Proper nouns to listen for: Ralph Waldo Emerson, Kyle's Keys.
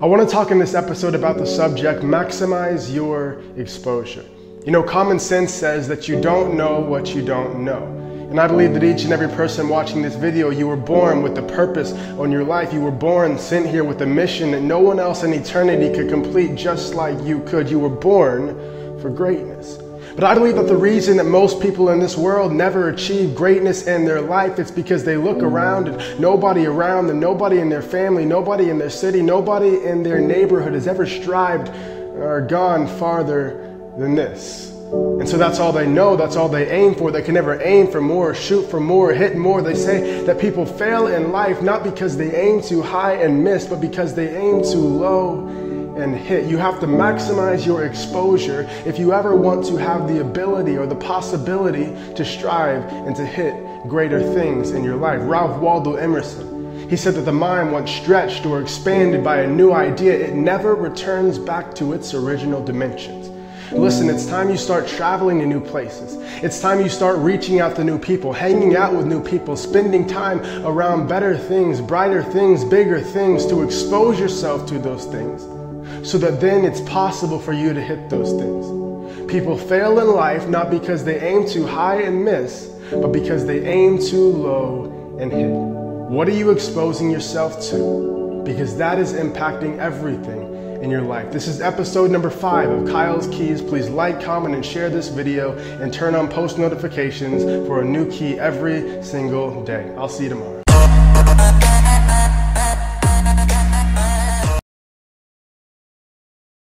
I want to talk in this episode about the subject, maximize your exposure. You know, common sense says that you don't know what you don't know. And I believe that each and every person watching this video, you were born with a purpose on your life. You were born sent here with a mission that no one else in eternity could complete just like you could. You were born for greatness. But I believe that the reason that most people in this world never achieve greatness in their life is because they look around and nobody around them, nobody in their family, nobody in their city, nobody in their neighborhood has ever strived or gone farther than this. And so that's all they know, that's all they aim for. They can never aim for more, shoot for more, hit more. They say that people fail in life not because they aim too high and miss, but because they aim too low and hit. You have to maximize your exposure if you ever want to have the ability or the possibility to strive and to hit greater things in your life. Ralph Waldo Emerson, he said that the mind, once stretched or expanded by a new idea, it never returns back to its original dimensions. Listen, it's time you start traveling to new places. It's time you start reaching out to new people, hanging out with new people, spending time around better things, brighter things, bigger things, to expose yourself to those things so that then it's possible for you to hit those things. People fail in life not because they aim too high and miss, but because they aim too low and hit. What are you exposing yourself to? Because that is impacting everything in your life. This is episode number 5 of Kyle's Keys. Please like, comment, and share this video, and turn on post notifications for a new key every single day. I'll see you tomorrow.